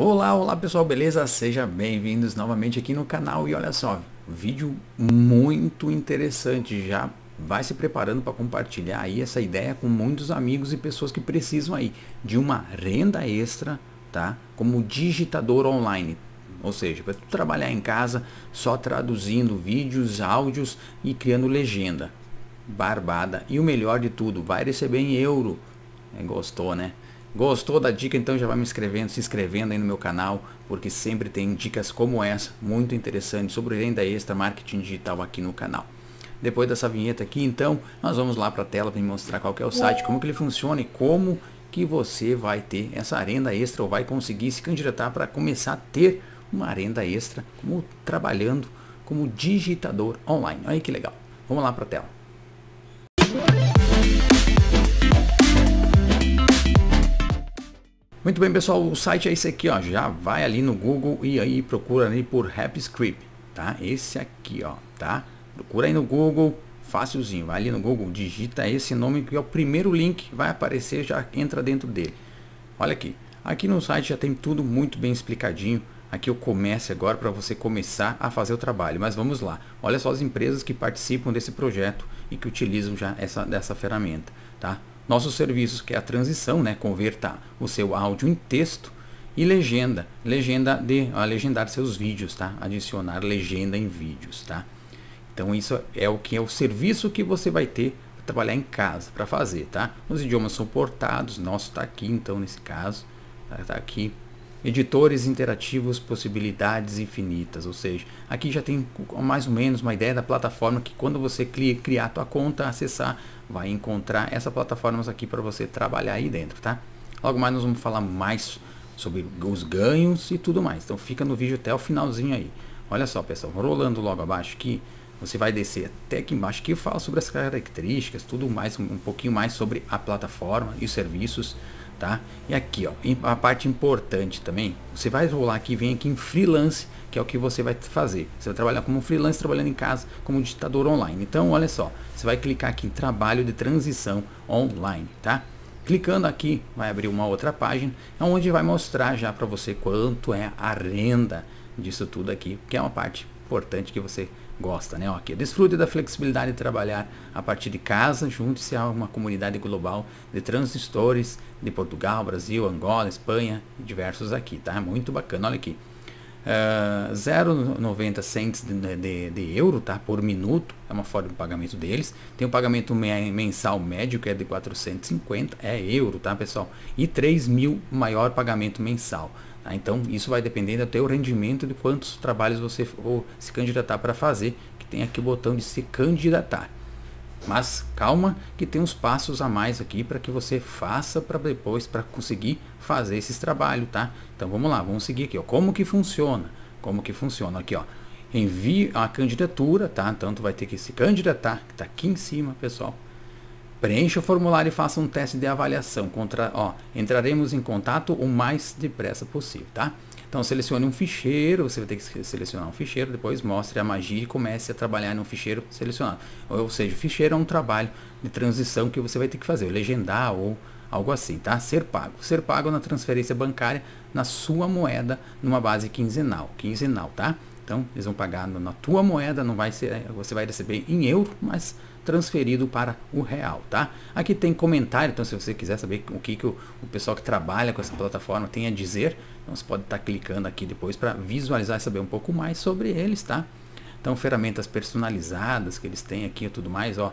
Olá, olá pessoal, beleza? Sejam bem-vindos novamente aqui no canal. E olha só, vídeo muito interessante. Já vai se preparando para compartilhar aí essa ideia com muitos amigos e pessoas que precisam aí de uma renda extra, tá? Como digitador online, ou seja, para trabalhar em casa só traduzindo vídeos, áudios e criando legenda barbada. E o melhor de tudo, vai receber em euro. Gostou, né? Gostou da dica? Então já vai se inscrevendo aí no meu canal, porque sempre tem dicas como essa, muito interessante, sobre renda extra, marketing digital aqui no canal. Depois dessa vinheta aqui, então, nós vamos lá para a tela para mostrar qual que é o site, como que ele funciona e como que você vai ter essa renda extra, ou vai conseguir se candidatar para começar a ter uma renda extra, como trabalhando como digitador online. Olha que legal. Vamos lá para a tela. Muito bem, pessoal, o site é esse aqui, ó. Já vai ali no Google e aí procura ali por Happy Scribe, tá? Esse aqui, ó, tá? Procura aí no Google, facilzinho, vai ali no Google, digita esse nome que é o primeiro link, vai aparecer, já entra dentro dele. Olha aqui, aqui no site já tem tudo muito bem explicadinho. Aqui eu começo agora para você começar a fazer o trabalho, mas vamos lá. Olha só as empresas que participam desse projeto e que utilizam já dessa ferramenta, tá? Nossos serviços, que é a transição, né? Convertar o seu áudio em texto e legenda. Legendar seus vídeos, tá? Adicionar legenda em vídeos, tá? Então isso é o que é o serviço que você vai ter para trabalhar em casa, para fazer, tá? Os idiomas suportados, nosso tá aqui, então, nesse caso, tá aqui. Editores interativos, possibilidades infinitas, ou seja, aqui já tem mais ou menos uma ideia da plataforma, que quando você criar a tua conta, acessar, vai encontrar essas plataformas aqui para você trabalhar aí dentro, tá? Logo mais nós vamos falar mais sobre os ganhos e tudo mais, então fica no vídeo até o finalzinho aí. Olha só, pessoal, rolando logo abaixo aqui, você vai descer até aqui embaixo, que fala sobre as características, tudo mais, um pouquinho mais sobre a plataforma e os serviços, tá? E aqui, ó, a parte importante também, você vai rolar aqui, vem aqui em freelance, que é o que você vai fazer. Você vai trabalhar como freelance, trabalhando em casa, como digitador online. Então, olha só, você vai clicar aqui em trabalho de transição online, tá? Clicando aqui, vai abrir uma outra página, onde vai mostrar já para você quanto é a renda disso tudo aqui, que é uma parte importante que você gosta, né? Ó, aqui, desfrute da flexibilidade de trabalhar a partir de casa, junte-se a uma comunidade global de transistores de Portugal, Brasil, Angola, Espanha e diversos aqui, tá? Muito bacana, olha aqui. 0,90 cents de euro, tá? Por minuto, é uma forma de pagamento deles. Tem um pagamento mensal médio, que é de 450 euro, tá, pessoal? E 3.000 maior pagamento mensal. Tá? Então, isso vai depender do teu rendimento, de quantos trabalhos você for se candidatar para fazer, que tem aqui o botão de se candidatar. Mas calma, que tem uns passos a mais aqui para que você faça para depois, para conseguir fazer esses trabalhos, tá? Então vamos lá, vamos seguir aqui, ó. Como que funciona? Como que funciona aqui, ó? Envie a candidatura, tá? Então tu vai ter que se candidatar, que tá aqui em cima, pessoal. Preencha o formulário e faça um teste de avaliação. Entraremos em contato o mais depressa possível, tá? Então selecione um ficheiro, você vai ter que selecionar um ficheiro, depois mostre a magia e comece a trabalhar no ficheiro selecionado. Ou seja, o ficheiro é um trabalho de transição que você vai ter que fazer, legendar ou algo assim, tá? Ser pago. Ser pago na transferência bancária, na sua moeda, numa base quinzenal, tá? Então eles vão pagar na tua moeda, não vai ser, você vai receber em euro, mas transferido para o real, tá? Aqui tem comentário, então se você quiser saber o pessoal que trabalha com essa plataforma tem a dizer, então você pode estar clicando aqui depois para visualizar e saber um pouco mais sobre eles, tá? Então ferramentas personalizadas que eles têm aqui e tudo mais, ó.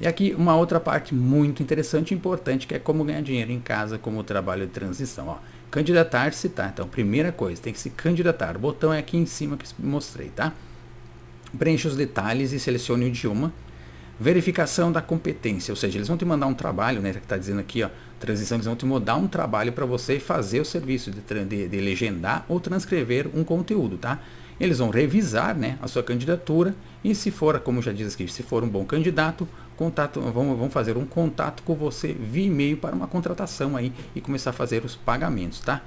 E aqui uma outra parte muito interessante e importante, que é como ganhar dinheiro em casa, como trabalho de transição, ó. Candidatar-se, tá? Então, primeira coisa, tem que se candidatar. O botão é aqui em cima que mostrei, tá? Preencha os detalhes e selecione o idioma. Verificação da competência, ou seja, eles vão te mandar um trabalho, né? Que tá dizendo aqui, ó, transição, eles vão te mandar um trabalho para você fazer o serviço de legendar ou transcrever um conteúdo, tá? Eles vão revisar, né, a sua candidatura e se for, como já diz aqui, se for um bom candidato, vão fazer um contato com você via e-mail para uma contratação aí e começar a fazer os pagamentos, tá?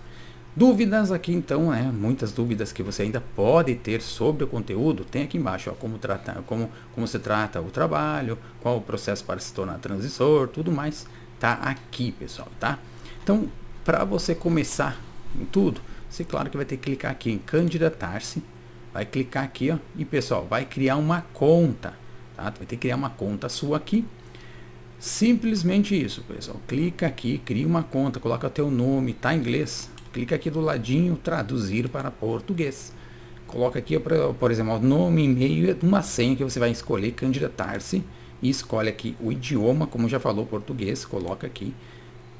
Dúvidas aqui então, né? Muitas dúvidas que você ainda pode ter sobre o conteúdo, tem aqui embaixo, ó, como se trata o trabalho, qual o processo para se tornar transissor, tudo mais, tá aqui, pessoal, tá? Então, para você começar em tudo, Você claro que vai ter que clicar aqui em candidatar-se, vai clicar aqui, ó, e pessoal, vai criar uma conta, tá? Vai ter que criar uma conta sua aqui. Simplesmente isso, pessoal. Clica aqui, cria uma conta, coloca o teu nome, tá em inglês. Clica aqui do ladinho, traduzir para português. Coloca aqui, por exemplo, o nome, e-mail, uma senha que você vai escolher, candidatar-se, e escolhe aqui o idioma, como já falou, português, coloca aqui,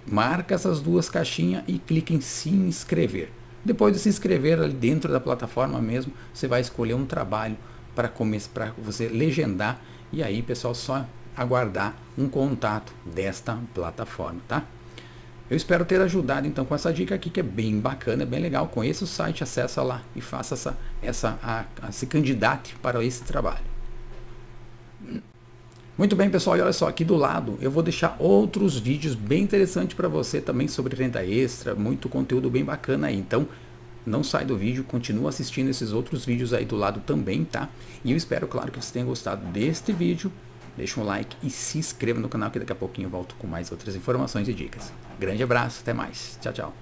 marca essas duas caixinhas e clica em se inscrever. Depois de se inscrever ali dentro da plataforma mesmo, você vai escolher um trabalho para começar, para você legendar, e aí, pessoal, só aguardar um contato desta plataforma, tá? Eu espero ter ajudado então com essa dica aqui, que é bem bacana, é bem legal. Conheça o site, acessa lá e faça se candidate para esse trabalho. Muito bem, pessoal, e olha só, aqui do lado eu vou deixar outros vídeos bem interessantes para você também sobre renda extra, muito conteúdo bem bacana aí. Então não sai do vídeo, continua assistindo esses outros vídeos aí do lado também, tá? E eu espero, claro, que você tenha gostado deste vídeo. Deixa um like e se inscreva no canal, que daqui a pouquinho eu volto com mais outras informações e dicas. Grande abraço, até mais. Tchau, tchau.